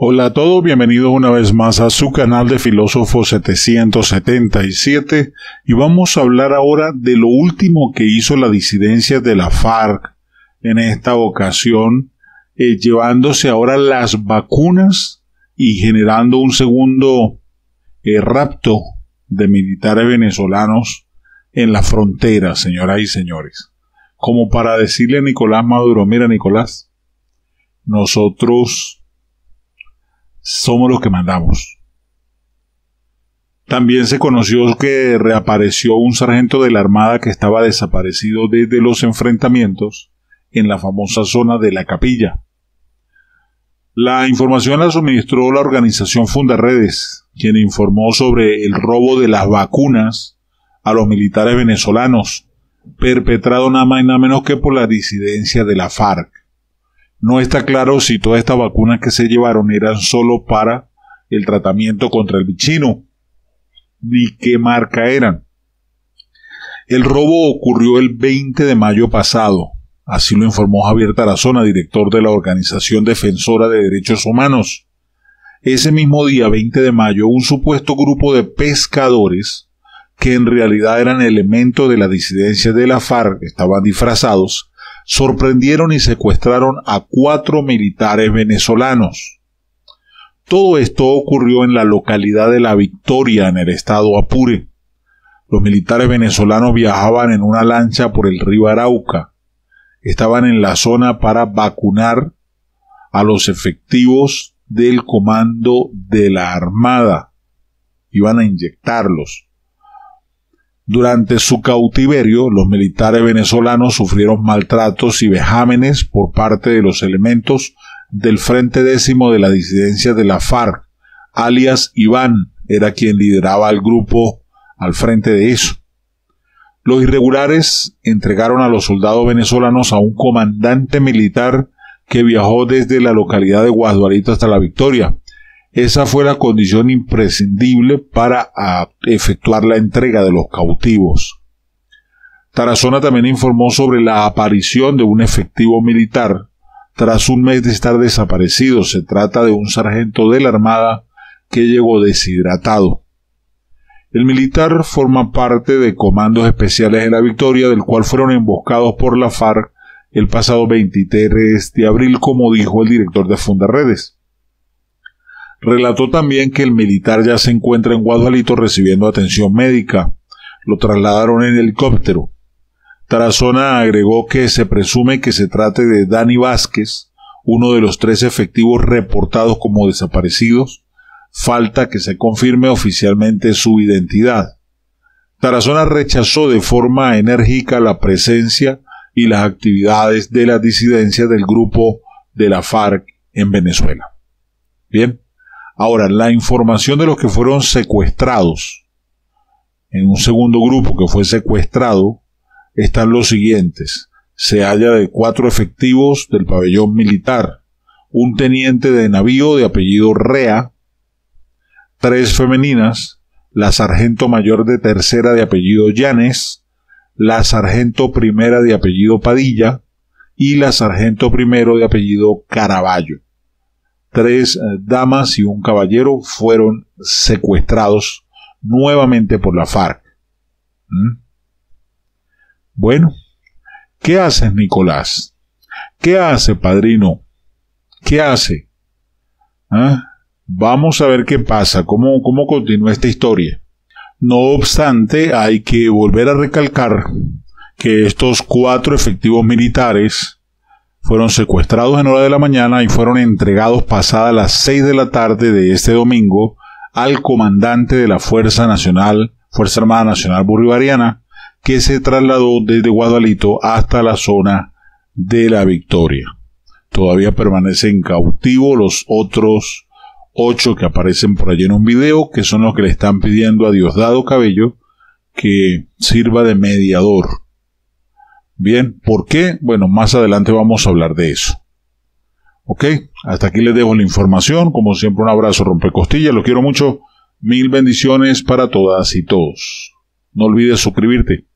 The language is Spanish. Hola a todos, bienvenidos una vez más a su canal de Filósofo 777 y vamos a hablar ahora de lo último que hizo la disidencia de la FARC en esta ocasión, llevándose ahora las vacunas y generando un segundo rapto de militares venezolanos en la frontera, señoras y señores. Como para decirle a Nicolás Maduro, mira Nicolás, nosotros somos los que mandamos. También se conoció que reapareció un sargento de la Armada que estaba desaparecido desde los enfrentamientos en la famosa zona de La Capilla. La información la suministró la organización FundaRedes, quien informó sobre el robo de las vacunas a los militares venezolanos, perpetrado nada más y nada menos que por la disidencia de la FARC. No está claro si todas estas vacunas que se llevaron eran solo para el tratamiento contra el bichino, ni qué marca eran. El robo ocurrió el 20 de mayo pasado, así lo informó Javier Tarazona, director de la Organización Defensora de Derechos Humanos. Ese mismo día, 20 de mayo, un supuesto grupo de pescadores, que en realidad eran elementos de la disidencia de la FARC, estaban disfrazados, sorprendieron y secuestraron a 4 militares venezolanos. Todo esto ocurrió en la localidad de La Victoria, en el estado Apure. Los militares venezolanos viajaban en una lancha por el río Arauca. Estaban en la zona para vacunar a los efectivos del comando de la Armada. Iban a inyectarlos. Durante su cautiverio, los militares venezolanos sufrieron maltratos y vejámenes por parte de los elementos del Frente Décimo de la disidencia de la FARC, alias Iván, era quien lideraba al grupo al frente de eso. Los irregulares entregaron a los soldados venezolanos a un comandante militar que viajó desde la localidad de Guasdualito hasta La Victoria. Esa fue la condición imprescindible para efectuar la entrega de los cautivos. Tarazona también informó sobre la aparición de un efectivo militar tras un mes de estar desaparecido. Se trata de un sargento de la Armada que llegó deshidratado. El militar forma parte de comandos especiales de La Victoria, del cual fueron emboscados por la FARC el pasado 23 de abril, como dijo el director de FundaRedes. Relató también que el militar ya se encuentra en Guasdualito recibiendo atención médica. Lo trasladaron en helicóptero. Tarazona agregó que se presume que se trate de Dani Vázquez, uno de los 3 efectivos reportados como desaparecidos. Falta que se confirme oficialmente su identidad. Tarazona rechazó de forma enérgica la presencia y las actividades de la disidencia del grupo de la FARC en Venezuela. Bien. Ahora, la información de los que fueron secuestrados, en un segundo grupo que fue secuestrado, están los siguientes. Se halla de 4 efectivos del pabellón militar, un teniente de navío de apellido Rea, 3 femeninas, la sargento mayor de tercera de apellido Llanes, la sargento primera de apellido Padilla y la sargento primero de apellido Caraballo. 3 damas y un caballero fueron secuestrados nuevamente por la FARC. Bueno, ¿qué haces, Nicolás? ¿Qué hace, padrino? ¿Qué hace? Vamos a ver qué pasa, cómo continúa esta historia. No obstante, hay que volver a recalcar que estos 4 efectivos militares fueron secuestrados en hora de la mañana y fueron entregados pasada las 6 de la tarde de este domingo al comandante de la Fuerza Armada Nacional Bolivariana, que se trasladó desde Guasdualito hasta la zona de La Victoria. Todavía permanecen cautivos los otros 8 que aparecen por allí en un video, que son los que le están pidiendo a Diosdado Cabello que sirva de mediador. Bien, ¿por qué? Bueno, más adelante vamos a hablar de eso. Ok, hasta aquí les dejo la información. Como siempre, un abrazo, rompecostillas. Los quiero mucho. 1000 bendiciones para todas y todos. No olvides suscribirte.